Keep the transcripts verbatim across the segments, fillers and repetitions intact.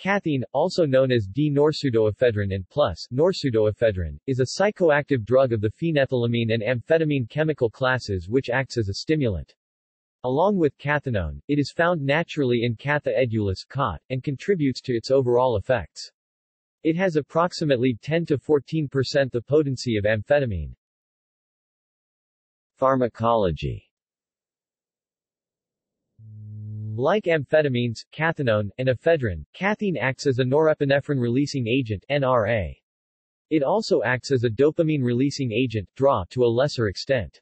Cathine, also known as D norpseudoephedrine and plus norpseudoephedrine, is a psychoactive drug of the phenethylamine and amphetamine chemical classes which acts as a stimulant. Along with cathinone, it is found naturally in Catha edulis (khat) and contributes to its overall effects. It has approximately ten to fourteen percent the potency of amphetamine. Pharmacology. Like amphetamines, cathinone, and ephedrine, Cathine acts as a norepinephrine-releasing agent (N R A). It also acts as a dopamine-releasing agent (D R A) to a lesser extent.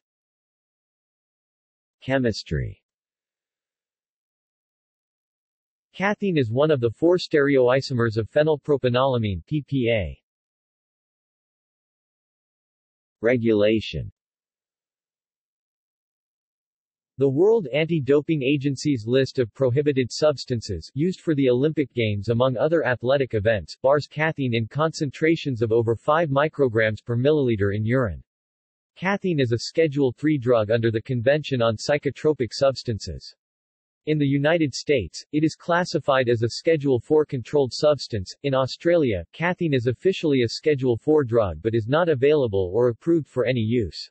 Chemistry. Cathine is one of the four stereoisomers of phenylpropanolamine (P P A). Regulation. The World Anti-Doping Agency's list of prohibited substances used for the Olympic Games among other athletic events bars cathine in concentrations of over five micrograms per milliliter in urine. Cathine is a Schedule three drug under the Convention on Psychotropic Substances. In the United States, it is classified as a Schedule four controlled substance. In Australia, cathine is officially a Schedule four drug but is not available or approved for any use.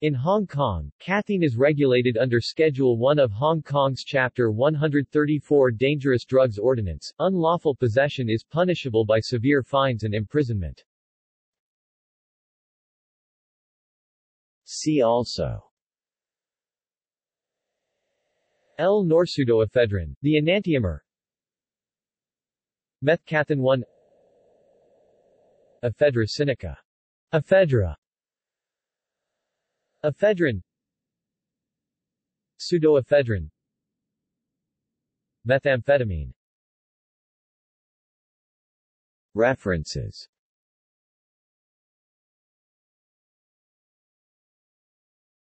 In Hong Kong, cathine is regulated under Schedule one of Hong Kong's Chapter one thirty-four Dangerous Drugs Ordinance. Unlawful possession is punishable by severe fines and imprisonment. See also: L norpseudoephedrine, the enantiomer, Methcathin one, Ephedra Sinica, Ephedra, ephedrine, pseudoephedrine, methamphetamine. References.